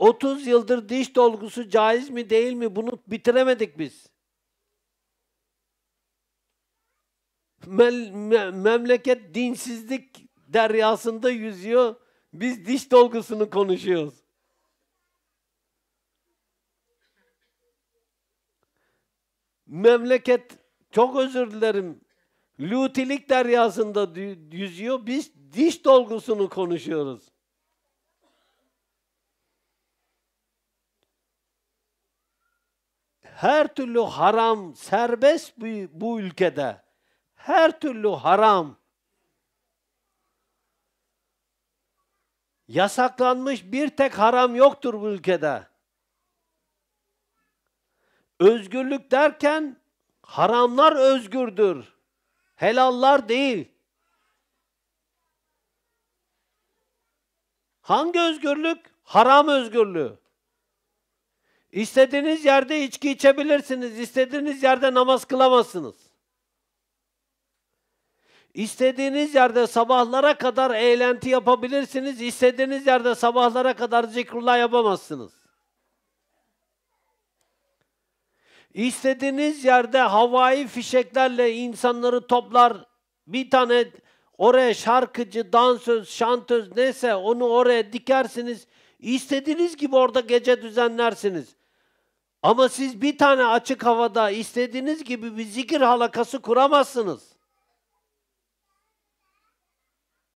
30 yıldır diş dolgusu caiz mi değil mi? Bunu bitiremedik biz. Memleket dinsizlik deryasında yüzüyor. Biz diş dolgusunu konuşuyoruz. Memleket, çok özür dilerim, lütilik deryasında yüzüyor. Biz diş dolgusunu konuşuyoruz. Her türlü haram serbest bu ülkede. Her türlü haram. Yasaklanmış bir tek haram yoktur bu ülkede. Özgürlük derken haramlar özgürdür. Helallar değil. Hangi özgürlük? Haram özgürlüğü. İstediğiniz yerde içki içebilirsiniz, istediğiniz yerde namaz kılamazsınız. İstediğiniz yerde sabahlara kadar eğlenti yapabilirsiniz, istediğiniz yerde sabahlara kadar zikrullah yapamazsınız. İstediğiniz yerde havai fişeklerle insanları toplar, bir tane oraya şarkıcı, dansöz, şantöz neyse onu oraya dikersiniz, istediğiniz gibi orada gece düzenlersiniz. Ama siz bir tane açık havada istediğiniz gibi bir zikir halakası kuramazsınız.